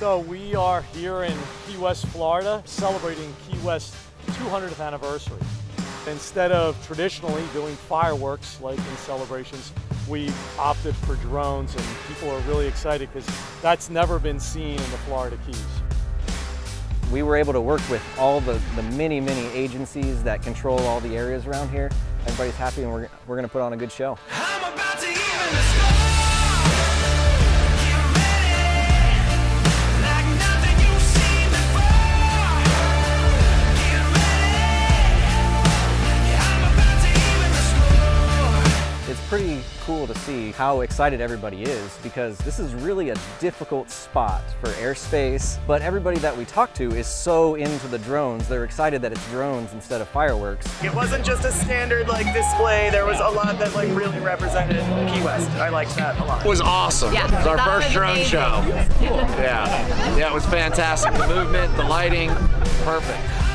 So we are here in Key West, Florida, celebrating Key West's 200th anniversary. Instead of traditionally doing fireworks like in celebrations, we opted for drones, and people are really excited because that's never been seen in the Florida Keys. We were able to work with all the many agencies that control all the areas around here. Everybody's happy, and we're going to put on a good show. I'm about to even the score. Pretty cool to see how excited everybody is, because this is really a difficult spot for airspace, but everybody that we talk to is so into the drones. They're excited that it's drones instead of fireworks. It wasn't just a standard like display. There was a lot that like really represented Key West. I liked that a lot. It was awesome. Yeah, it was our first drone show. Yeah, it was fantastic. The movement, the lighting, perfect.